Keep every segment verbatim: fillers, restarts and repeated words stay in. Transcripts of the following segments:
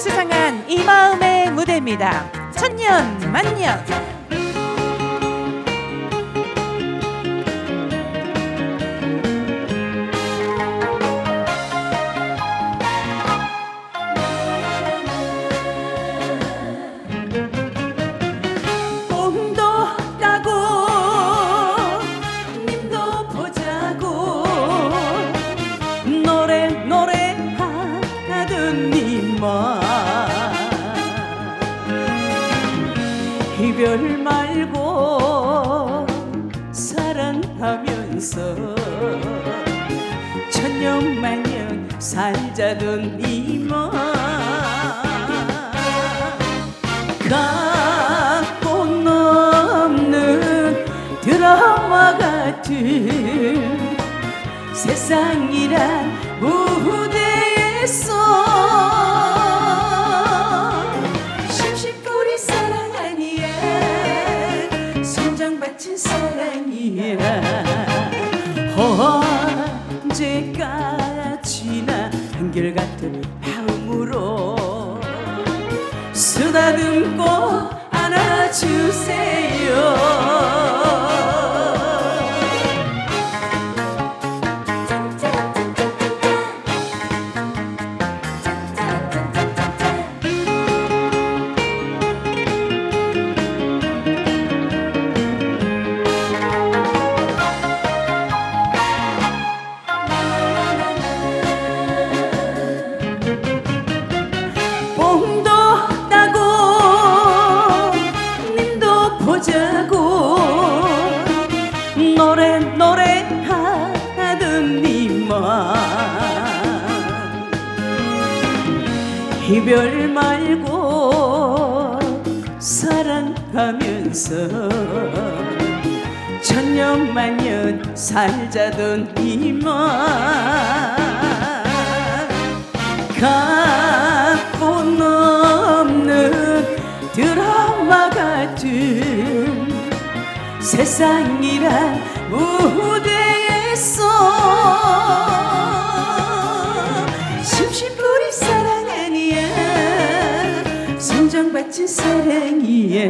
가수 상한 이 마음의 무대입니다. 천년 만년. 이별 말고 사랑하면서 천년만년 살자던 이 맘 갖고 넘는 드라마 같은 세상이란 무대에서 언제까지나 한결같은 마음으로 쓰다듬고 안아주세요. 노래 노래하던 이만 이별 말고 사랑하면서 천년만년 살자던 이만 갖고 넘는 드라마 같은 세상이란 무대에서 심심풀이 사랑 아니야 선정받친 사랑이야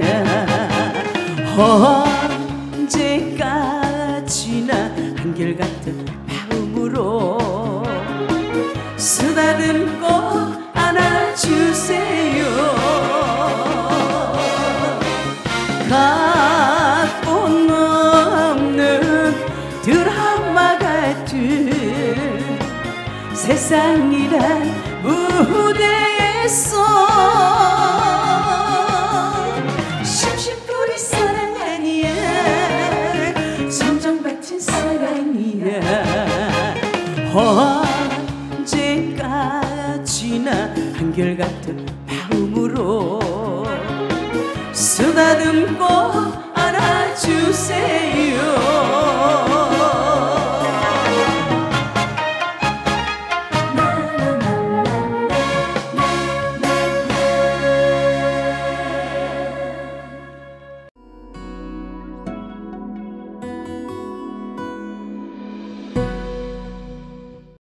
언제까지나 한결같은 마음으로 쓰다듬고 안아주세요. 세상이란 무대에서 심심풀이 사랑 아니야 선정받친 사랑이야 언제까지나 한결같은 마음으로 쓰다듬고 안아주세요.